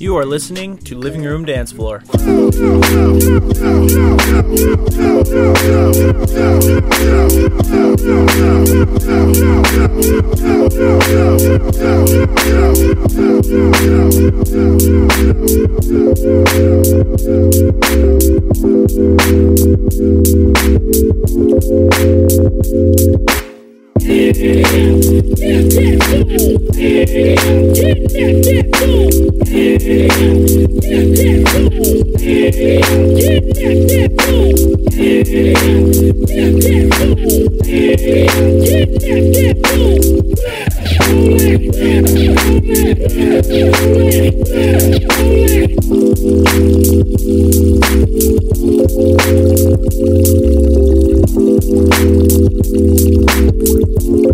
You are listening to Living Room Dance Floor.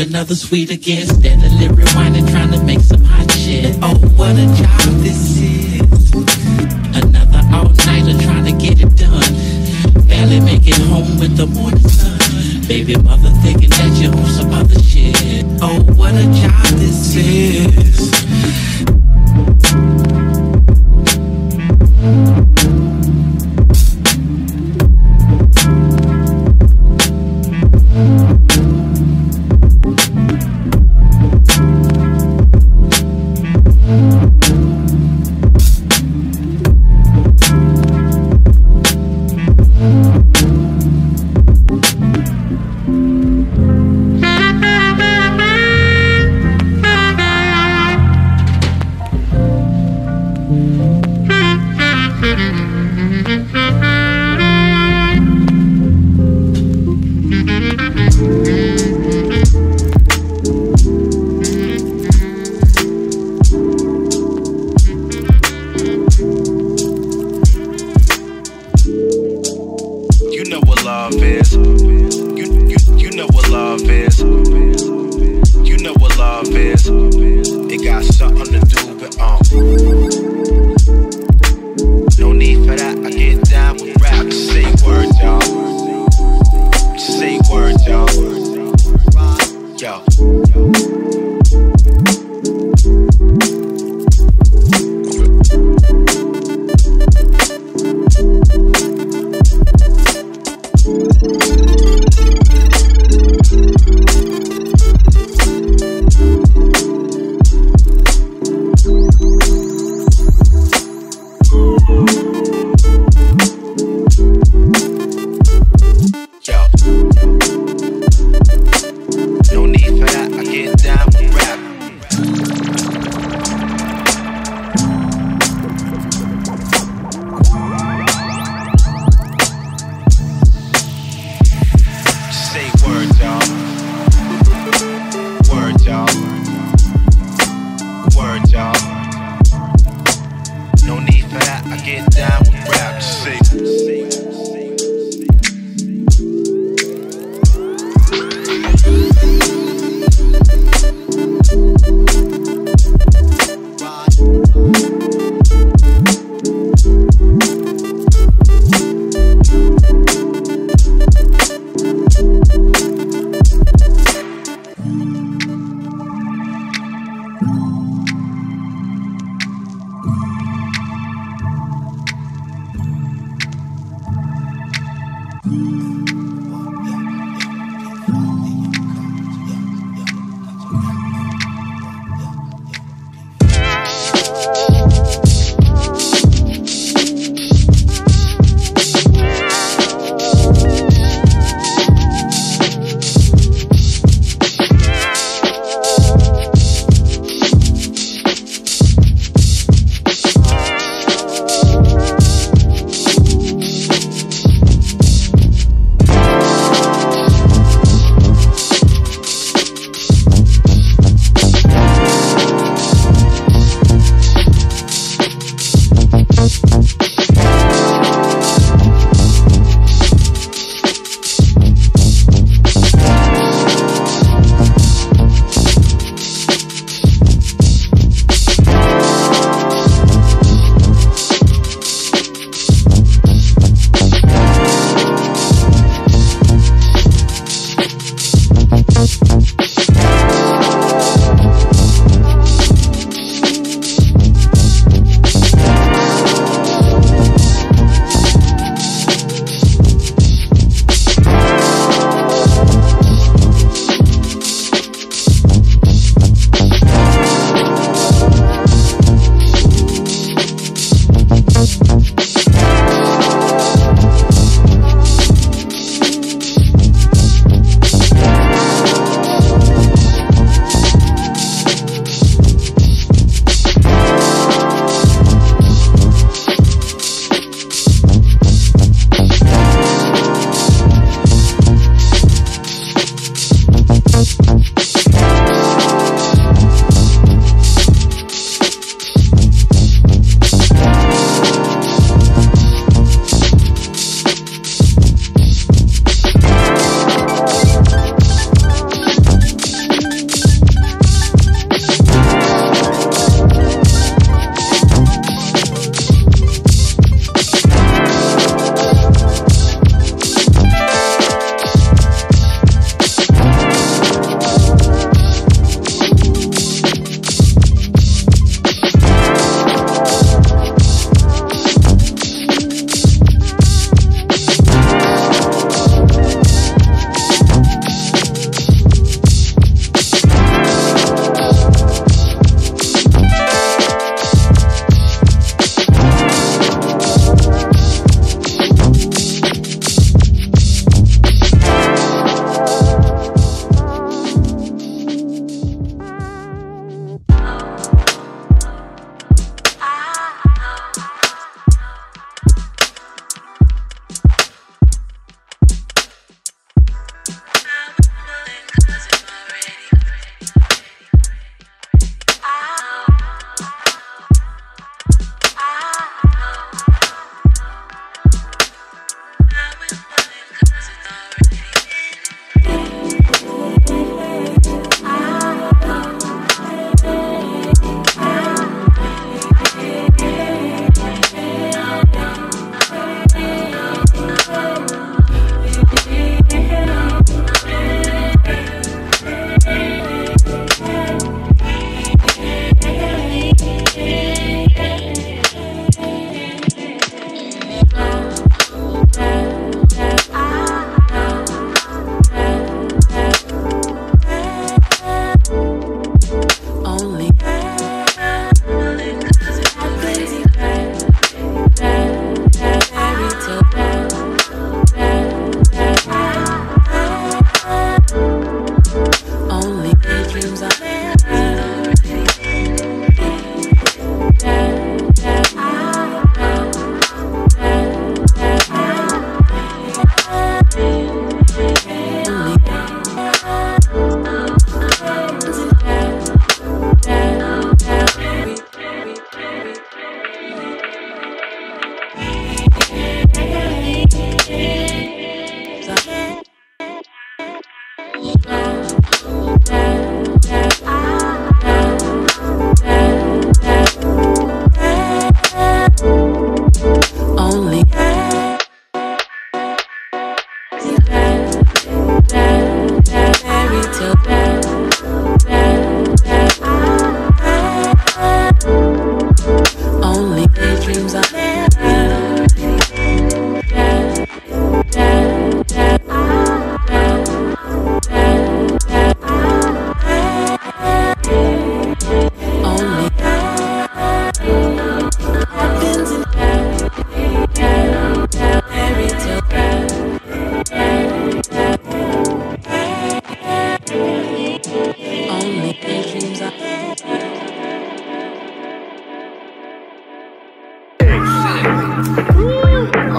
Another sweet again, steadily rewinding, trying to make some hot shit. Oh, what a job this is. Another all-nighter trying to get it done. Barely make it home with the morning sun. Baby mother thinking that you're on some other shit. Oh, what a job this is.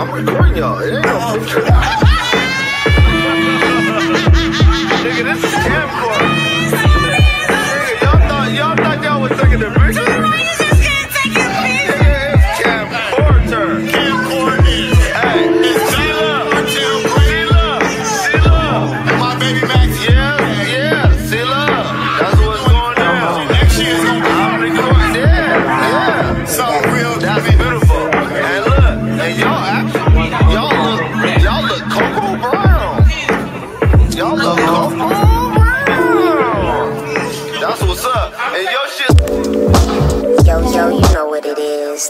I'm recording y'all. It ain't no picture. Nigga, this is camcorder. Nigga, y'all thought y'all was taking the picture?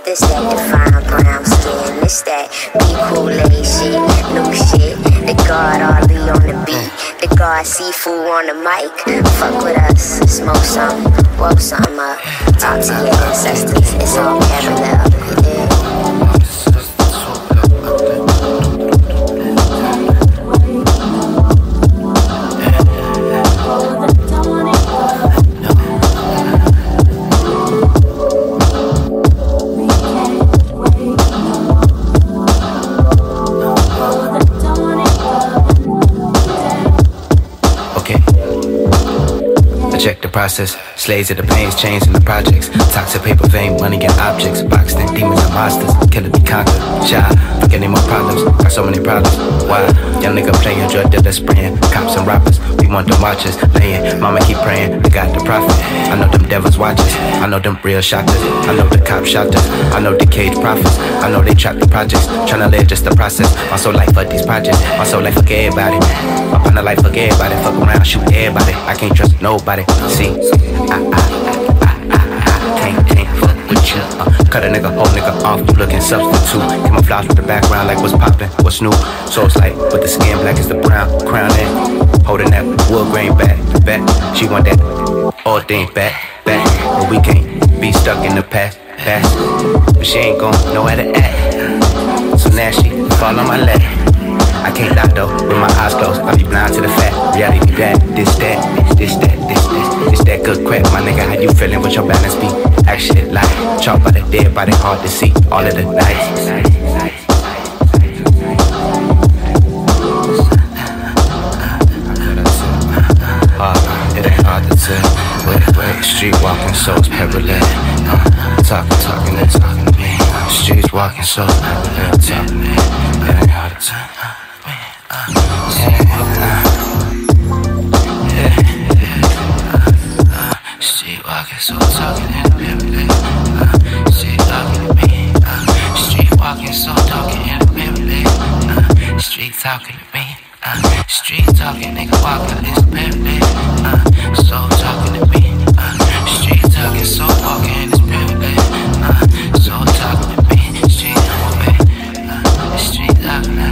This that defined brown skin, this that be Kool-Aid shit, new shit. The God RB on the beat, the God Seafood on the mic. Fuck with us, smoke some, blow some up. Talk to your ancestors, it's all parallel, yeah. Process, slaves of the pains, chains in the projects, toxic paper, fame, money and objects, boxed in demons and monsters, killer be conquered, shy, fuck any more problems, got so many problems, why, young nigga playing, drug dealer spraying, cops and robbers, we want them watchers, laying, mama keep praying, I got the prophet, I know them devils watchers, I know them real shotters, I know the cop shotters, I know the cage prophets, I know they trap the projects, tryna live just the process, my soul life fuck these projects, my soul life fuck everybody, my partner life fuck everybody, fuck around, shoot everybody, I can't trust nobody, see, I can't fuck with you. Cut a nigga, old nigga off, you looking substitute. Camouflage with the background, like what's poppin', what's new. So it's like, with the skin black as the brown, crown in. Holding that wood grain back. She want that all thing back. But we can't be stuck in the past. But she ain't gon' know how to act. So now she fall on my lap. I can't lie though, with my eyes closed, I be blind to the fact. Reality be that, this, that. It's that good crap, my nigga, how you feeling with your balance be? Action like, chalk by the dead body, hard to see, all of the lights. It ain't hard to tell, wait, street walking souls parallel, talking and talking to me. Streets walking souls parallel, talking to me, it ain't hard to tell. Talking to me, street talking, nigga, walk out this paradise, soul talking to me, street talking, soul walking in this paradise, soul talking to me, street talking, street talking,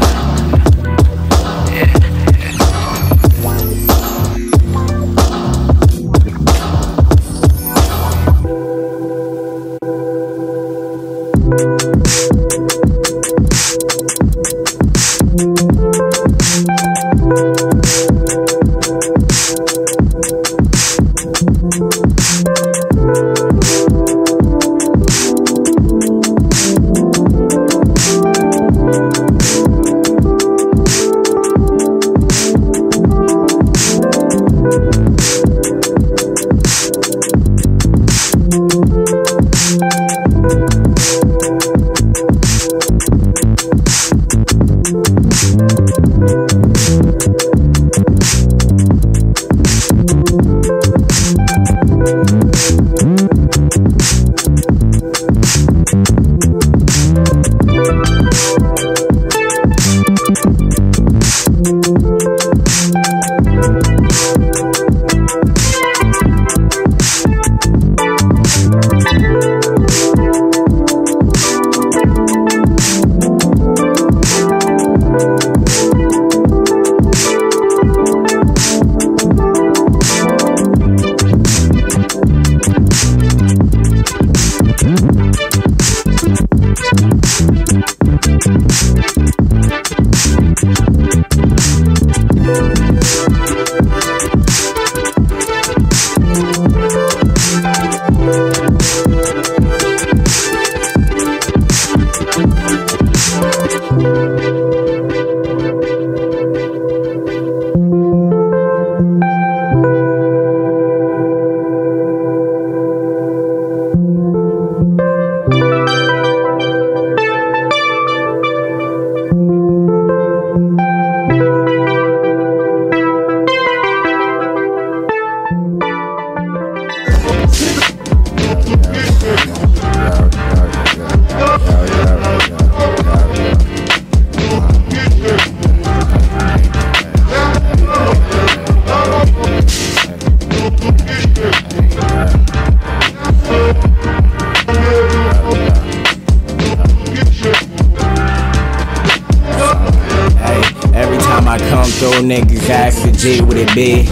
old niggas asking G what it be.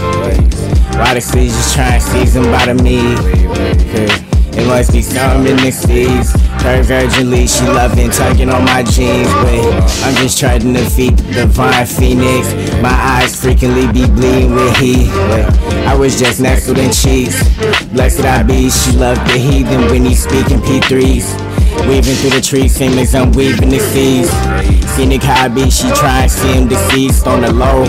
Why the seas just trying to seize them by the meat? It must be something in the seas. Her virginly, she loving, tugging on my jeans. But I'm just trying to defeat the divine phoenix. My eyes frequently be bleeding with heat. I was just nestled in cheeks. Blessed I be, she loved the heathen when he speaking P3s. Weaving through the trees, same as I'm weaving the seas. Scenic hobby, she try and see him deceased on the low.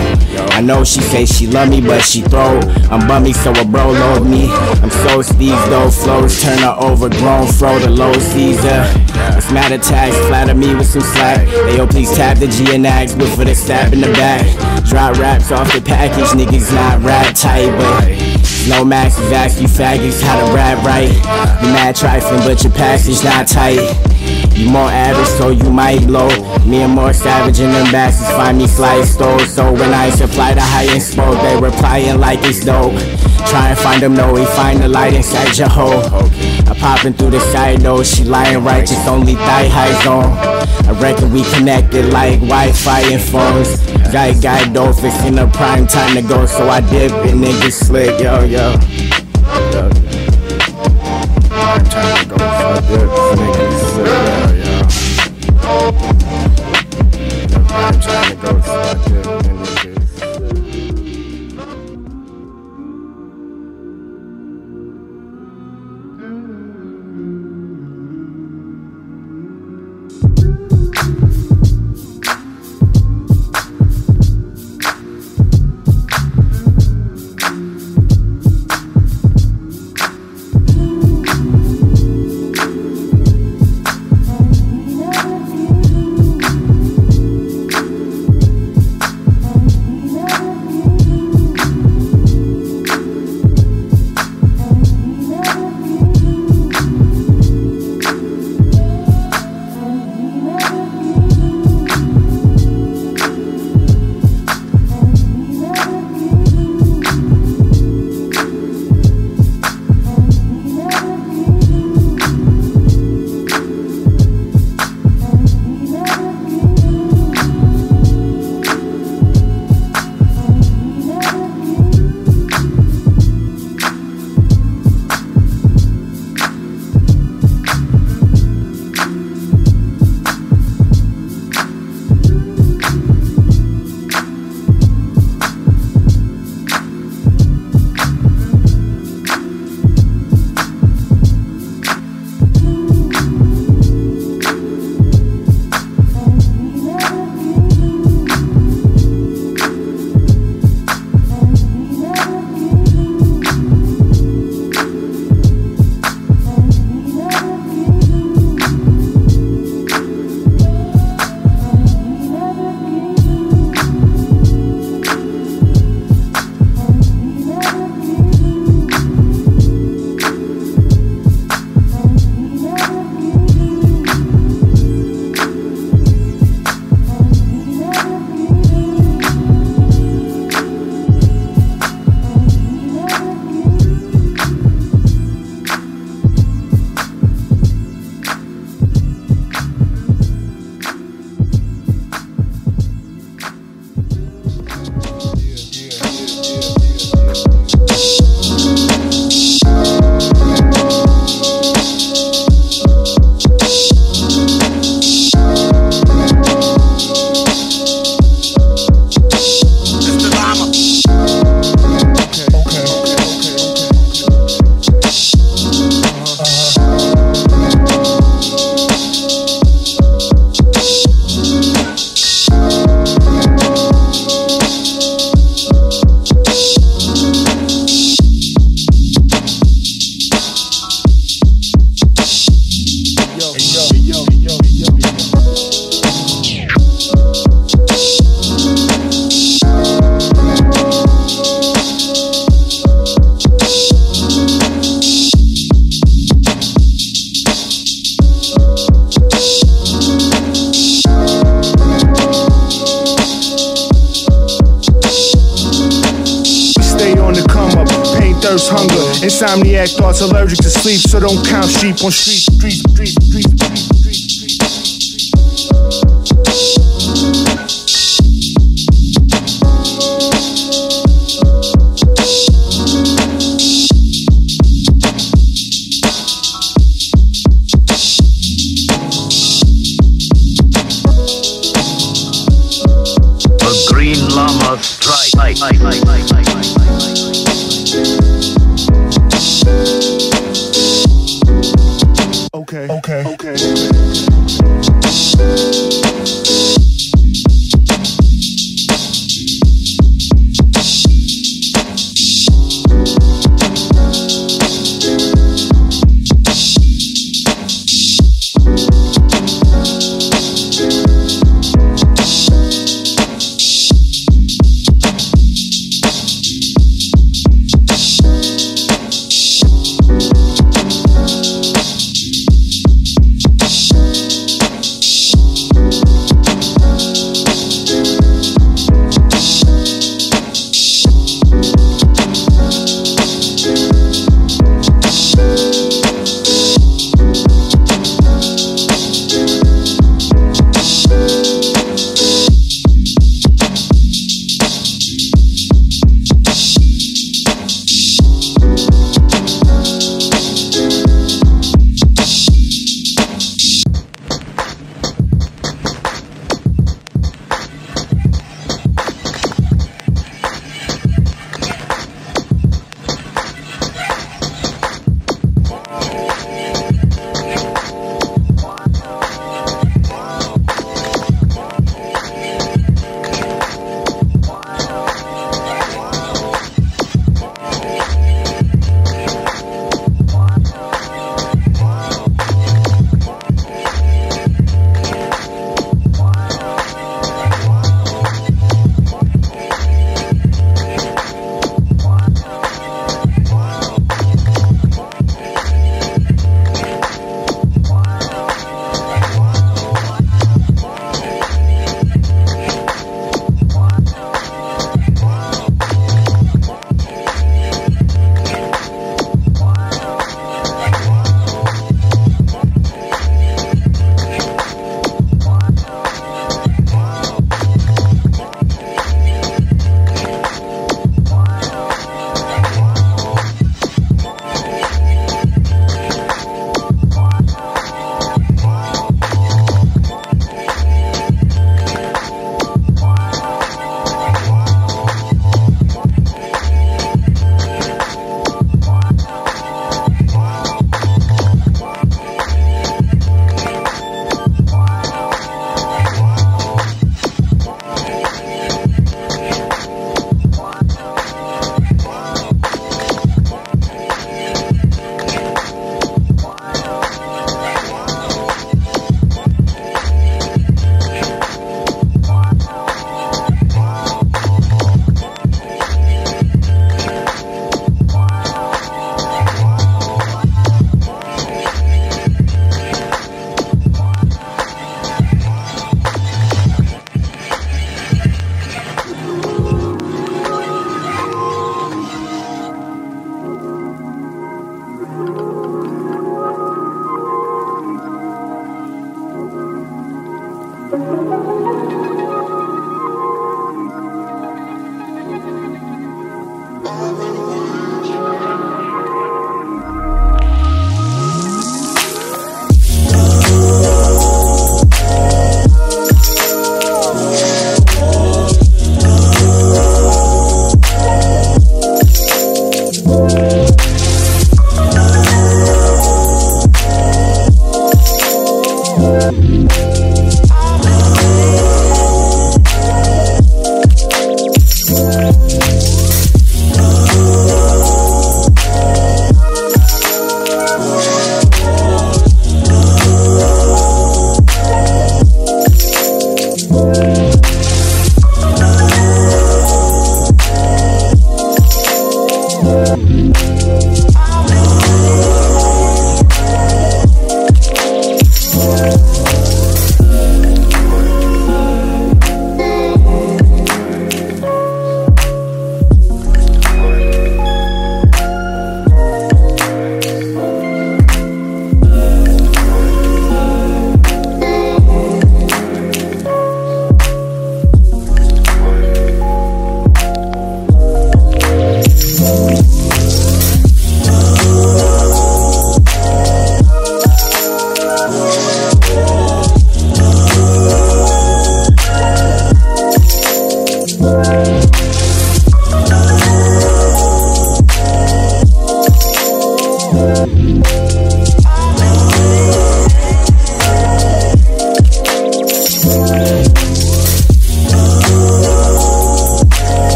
I know she say she love me, but she throw. I'm bummy, so a bro load me. I'm so steez, though flows turn her overgrown, throw the low Caesar. It's mad attacks, flatter me with some slack. Ayo, please tap the G and axe, but for the stab in the back. Drop raps off the package, niggas not rap tight, but no max is ask you faggots how to rap right. You mad trifling, but your passage not tight. You more average, so you might blow. Me and more savage in them bastards find me sliced though. So when I supply the high and smoke, they replying like it's dope. Try and find them, no, we find the light inside your hole. I popping through the side though, she lying righteous, only thigh high zone. I reckon we connected like Wi-Fi and phones. Guy Dolphins in the prime time to go, so I dip and niggas slick, yo. Prime time to go, so I dip and niggas slick, yo. Prime time to go, so I dip and insomniac thoughts, allergic to sleep, so don't count sheep on street.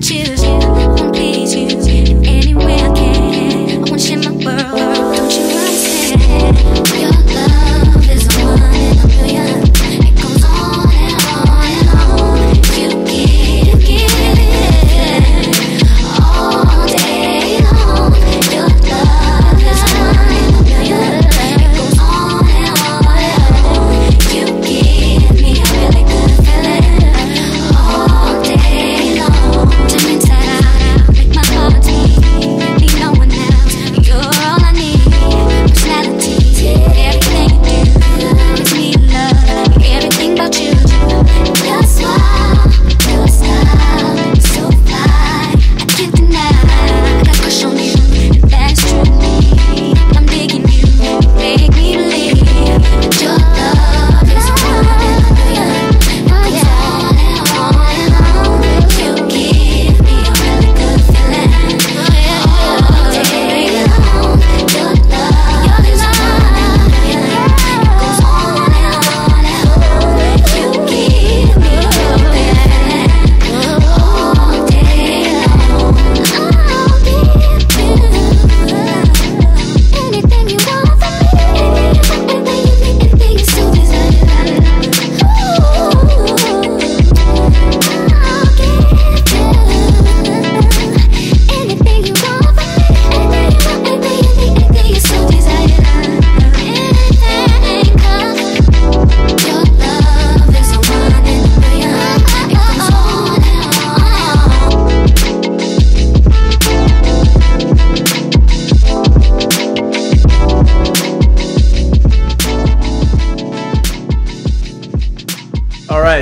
Choose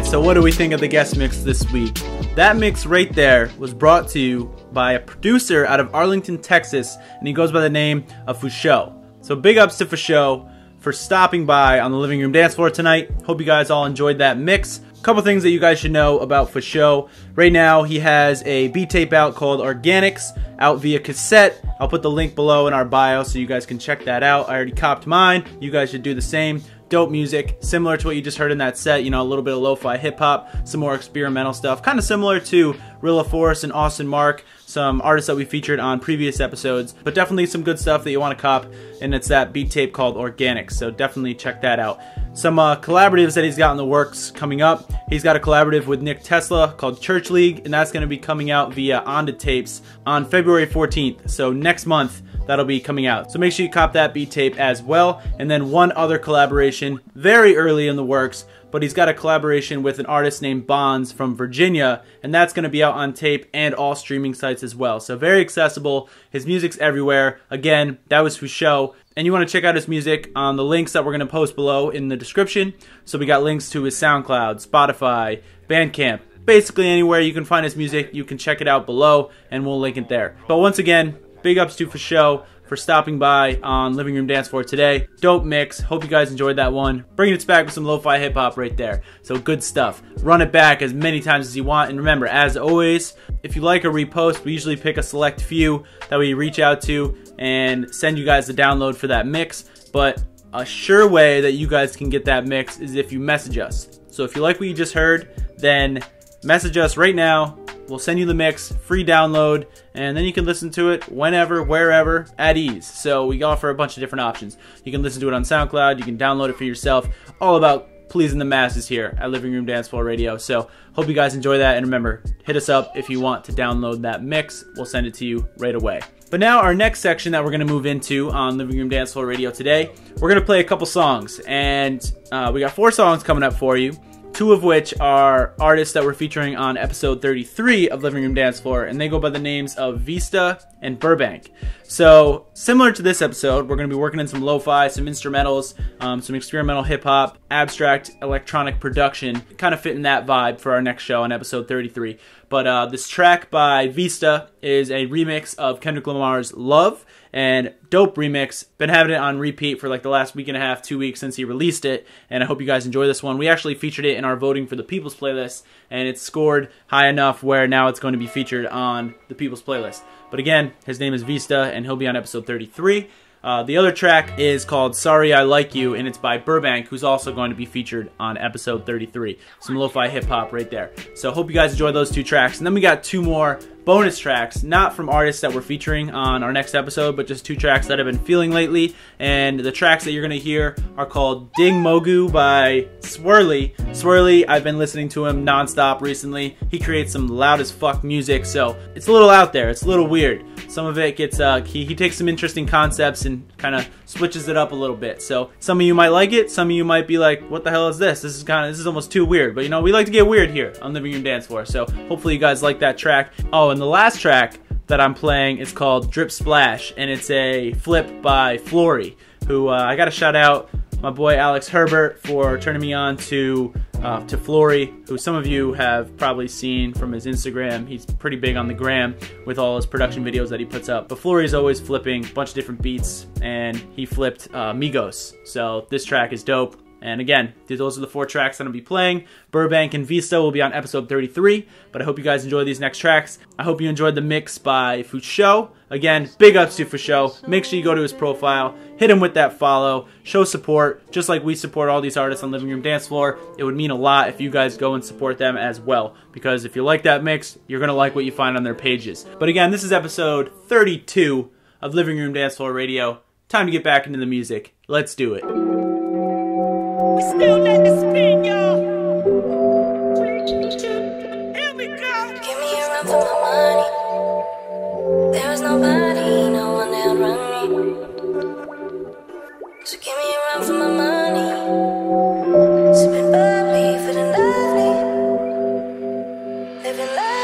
So what do we think of the guest mix this week? That mix right there was brought to you by a producer out of Arlington, Texas, and he goes by the name of Fushou. So big ups to Fushou for stopping by on the living room dance floor tonight. Hope you guys all enjoyed that mix. Couple things that you guys should know about Fushou. Right now he has a beat tape out called Organics, out via cassette. I'll put the link below in our bio so you guys can check that out. I already copped mine. You guys should do the same. Dope music, similar to what you just heard in that set, you know, a little bit of lo-fi hip-hop, some more experimental stuff, kind of similar to Rilla Forrest and Austin Mark, some artists that we featured on previous episodes, but definitely some good stuff that you want to cop, and it's that beat tape called Organics, so definitely check that out. Some collaboratives that he's got in the works coming up. He's got a collaborative with Nick Tesla called Church League, and that's going to be coming out via Onda Tapes on February 14th, so next month. That'll be coming out. So make sure you cop that beat tape as well. And then one other collaboration, very early in the works, but he's got a collaboration with an artist named Bonds from Virginia, and that's gonna be out on tape and all streaming sites as well. So very accessible, his music's everywhere. Again, that was Fushou, and you wanna check out his music on the links that we're gonna post below in the description. So we got links to his SoundCloud, Spotify, Bandcamp, basically anywhere you can find his music, you can check it out below, and we'll link it there. But once again, big ups to Fushou for stopping by on Living Room Dance Floor today. Dope mix. Hope you guys enjoyed that one. Bringing it back with some lo-fi hip-hop right there. So good stuff. Run it back as many times as you want. And remember, as always, if you like a repost, we usually pick a select few that we reach out to and send you guys the download for that mix. But a sure way that you guys can get that mix is if you message us. So if you like what you just heard, then message us right now. We'll send you the mix, free download, and then you can listen to it whenever, wherever, at ease. So we offer a bunch of different options. You can listen to it on SoundCloud, you can download it for yourself. All about pleasing the masses here at Living Room Dance Floor Radio. So hope you guys enjoy that, and remember, hit us up if you want to download that mix. We'll send it to you right away. But now our next section that we're going to move into on Living Room Dance Floor Radio today, we're going to play a couple songs, and we got 4 songs coming up for you. 2 of which are artists that we're featuring on episode 33 of Living Room Dance Floor, and they go by the names of Vista and Burbank. So similar to this episode, we're going to be working in some lo-fi, some instrumentals, some experimental hip-hop, abstract electronic production, kind of fitting that vibe for our next show on episode 33. But this track by Vista is a remix of Kendrick Lamar's Love, and dope remix. Been having it on repeat for like the last week and a half, 2 weeks since he released it, and I hope you guys enjoy this one. We actually featured it in our Voting for the People's playlist, and it's scored high enough where now it's going to be featured on the People's playlist. But again, his name is Vista, and he'll be on episode 33. The other track is called Sorry I Like You, and it's by Burbank, who's also going to be featured on episode 33. Some lo-fi hip-hop right there. So hope you guys enjoy those 2 tracks. And then we got 2 more bonus tracks, not from artists that we're featuring on our next episode, but just 2 tracks that I've been feeling lately. And the tracks that you're going to hear are called Ding Mogu by Swirly. Swirly, I've been listening to him non-stop recently. He creates some loud as fuck music, so it's a little out there. It's a little weird. Some of it gets, he takes some interesting concepts and kind of switches it up a little bit. So some of you might like it, some of you might be like, what the hell is this? This is almost too weird. But you know, we like to get weird here on Living Room Dance Floor. So hopefully you guys like that track. Oh, and the last track that I'm playing is called Drip Splash, and it's a flip by Flory, who I gotta shout out my boy Alex Herbert for turning me on to Flory, who some of you have probably seen from his Instagram. He's pretty big on the gram with all his production videos that he puts up. But Flory's always flipping a bunch of different beats, and he flipped Migos. So this track is dope. And again, those are the 4 tracks that I'll be playing. Burbank and Vista will be on episode 33, but I hope you guys enjoy these next tracks. I hope you enjoyed the mix by Fushou. Again, big ups to Fushou. Make sure you go to his profile, hit him with that follow, show support, just like we support all these artists on Living Room Dance Floor. It would mean a lot if you guys go and support them as well, because if you like that mix, you're going to like what you find on their pages. But again, this is episode 32 of Living Room Dance Floor Radio. Time to get back into the music. Let's do it. We still let me spin, y'all. Here we go. Give me a run for my money. There is nobody, no one that'll run me. So give me a run for my money. Sipping bubbly, feeling lovely. Living lovely.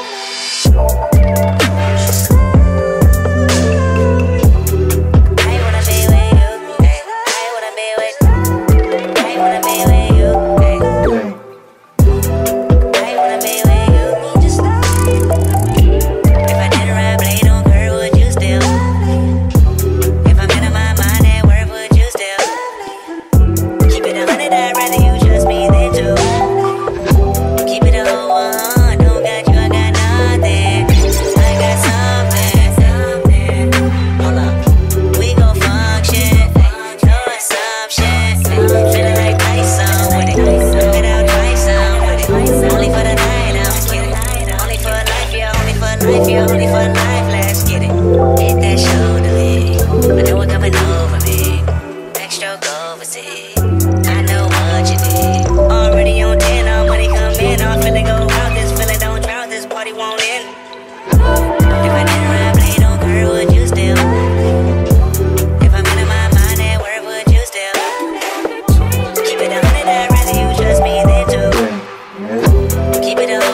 Life, yeah, only for life, let's get it. Hit that shoulder lean. I know I'm coming over me. Backstroke overseas. I know what you need. Already on 10, all money come in. I'm finna go out, this feeling don't drown, this party won't end. If I didn't ride blade on curve, would you still? If I'm in my mind at work, would you still? Keep it up, and I'd rather you trust me than to. Keep it up.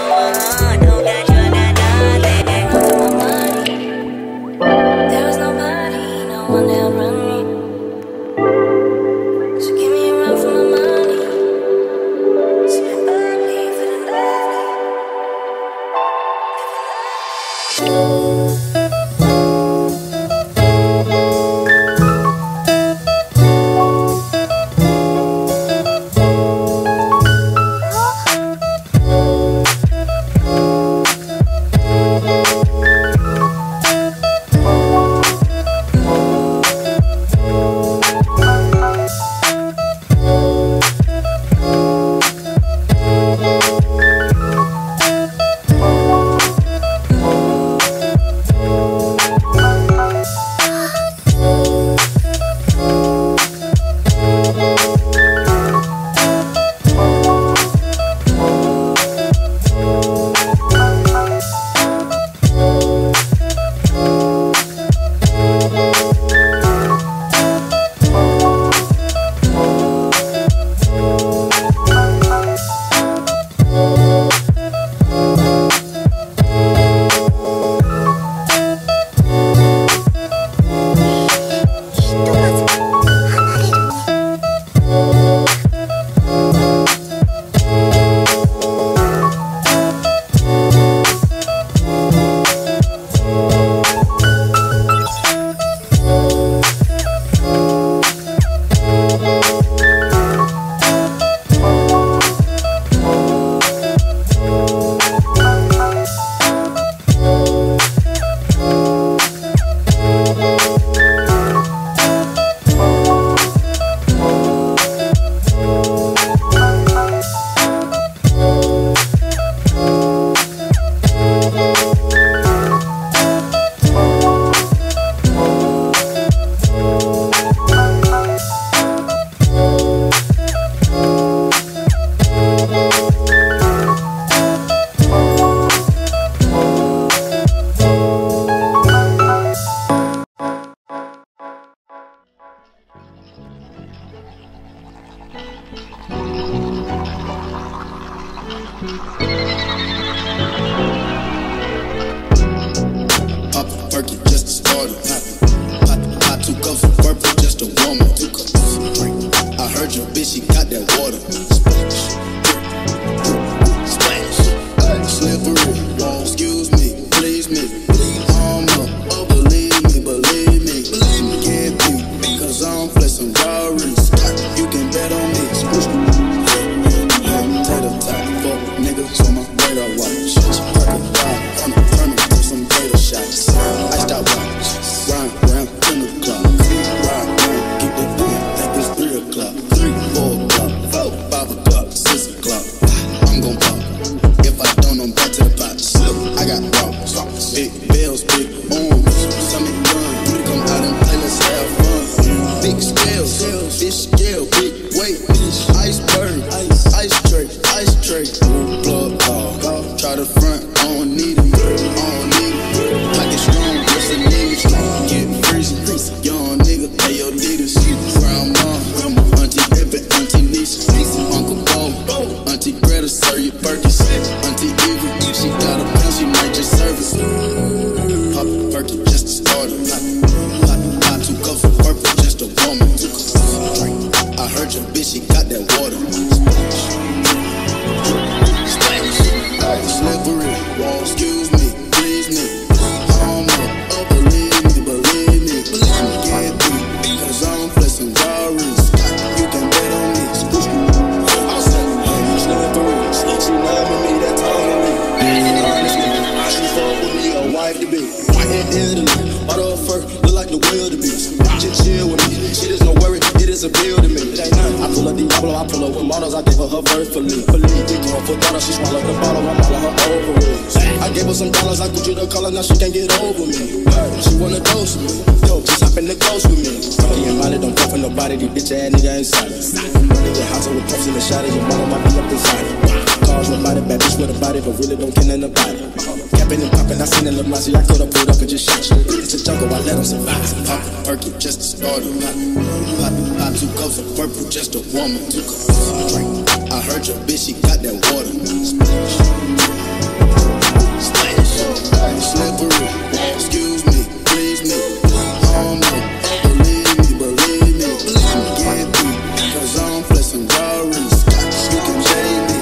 Auntie Evie, she got a pen, she might just service. Pop dollars, I gave her her virtually. Believe we going for dollars, she swallowed the bottle, I swallowed her ovaries. I gave her some dollars, I could you the color, now she can't get over me. She wanna dose me, yo, just hop in the ghost with me. Brody and Molly don't come for nobody, these bitch ass nigga ain't silent. Nigga house with cups in the shot of your bottle, my be up inside. Cars nobody, bad bitch with a body, but really don't care nobody. Capping and popping, I seen it look messy, I could've pulled up and just shot you. It's a jungle, I let them survive. Pop, perky, just to start a lot. Two cups of purple, just a woman. Two cups of drink. I heard your bitch, she got that water. Splash. Slippery. Excuse me, please me. I don't know. Believe me. Let me get through. Cause I'm flexing Rory's. You can shade me.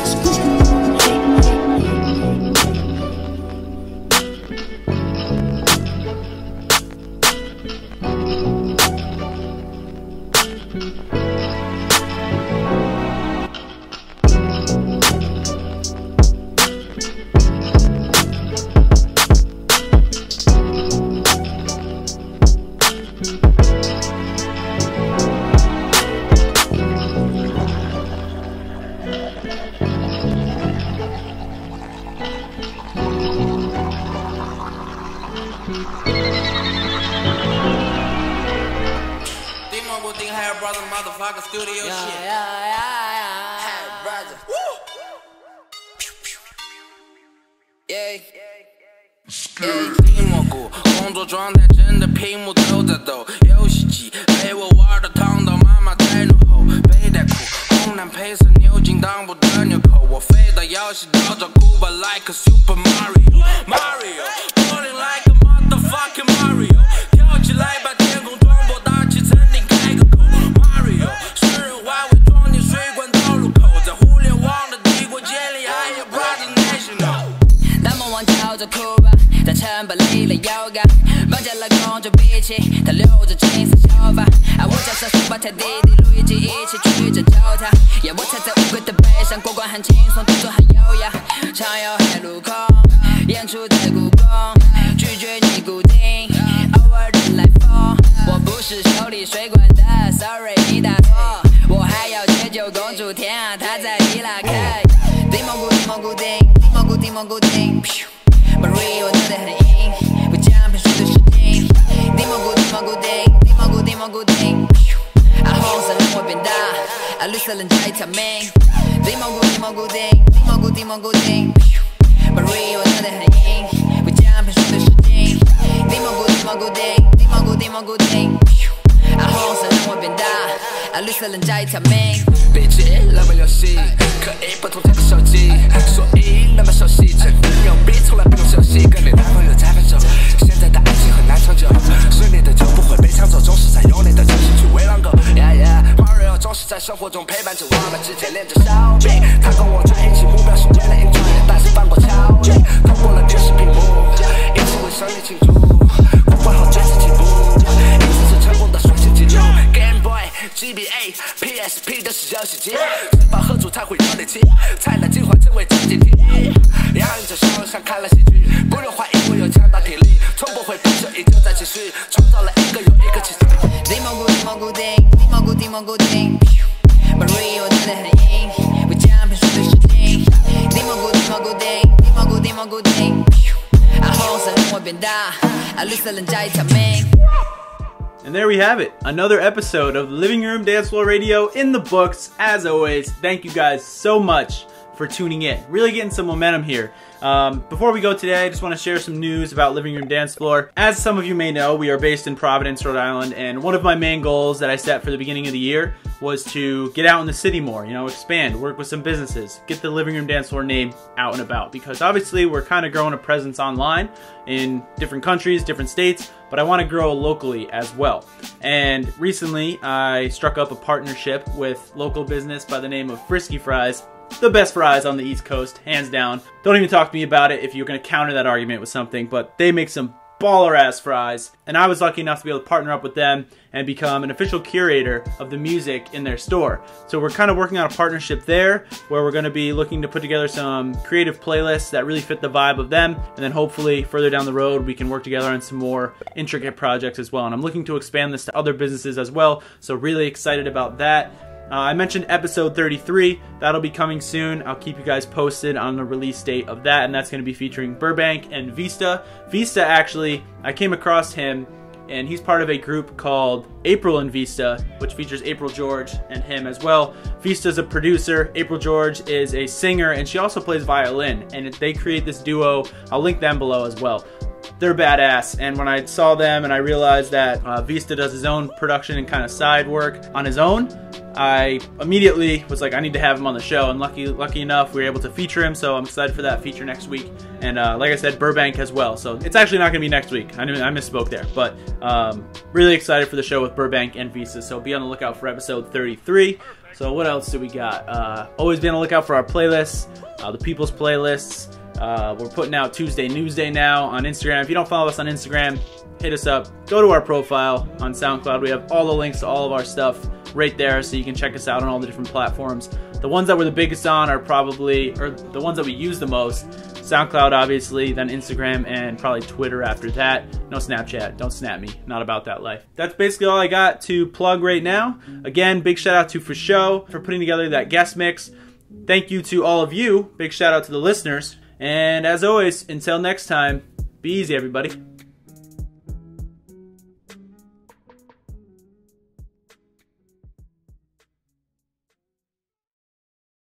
And there we have it, another episode of Living Room Dance Floor Radio in the books. As always, thank you guys so much for tuning in. Really getting some momentum here. Before we go today, I just want to share some news about Living Room Dance Floor. As some of you may know, we are based in Providence, Rhode Island, and one of my main goals that I set for the beginning of the year was to get out in the city more, you know, expand, work with some businesses, get the Living Room Dance Floor name out and about, because obviously we're kind of growing a presence online in different countries, different states, but I want to grow locally as well. And recently I struck up a partnership with local business by the name of Frisky Fries, the best fries on the East Coast, hands down. Don't even talk to me about it if you're gonna counter that argument with something, but they make some baller ass fries, and I was lucky enough to be able to partner up with them and become an official curator of the music in their store. So we're kind of working on a partnership there where we're going to be looking to put together some creative playlists that really fit the vibe of them, and then hopefully further down the road we can work together on some more intricate projects as well. And I'm looking to expand this to other businesses as well, so really excited about that. I mentioned episode 33. That'll be coming soon. I'll keep you guys posted on the release date of that, and that's going to be featuring Burbank and Vista. Vista, actually, I came across him, and he's part of a group called April and Vista, which features April George and him as well. Vista's a producer, April George is a singer, and she also plays violin, and they create this duo. I'll link them below as well. They're badass, and when I saw them and I realized that Vista does his own production and kind of side work on his own, I immediately was like, I need to have him on the show, and lucky enough we were able to feature him, so I'm excited for that feature next week. And like I said, Burbank as well, so it's actually not gonna be next week, I misspoke there, but really excited for the show with Burbank and Visa, so be on the lookout for episode 33. So what else do we got? Always be on the lookout for our playlists, the people's playlists. We're putting out Tuesday Newsday now on Instagram. If you don't follow us on Instagram, hit us up. Go to our profile on SoundCloud. We have all the links to all of our stuff right there, so you can check us out on all the different platforms. The ones that we're the biggest on are probably, or the ones that we use the most, SoundCloud obviously, then Instagram, and probably Twitter after that. No Snapchat, don't snap me, not about that life. That's basically all I got to plug right now. Again, big shout out to Fushou for putting together that guest mix. Thank you to all of you. Big shout out to the listeners. And as always, until next time, be easy, everybody.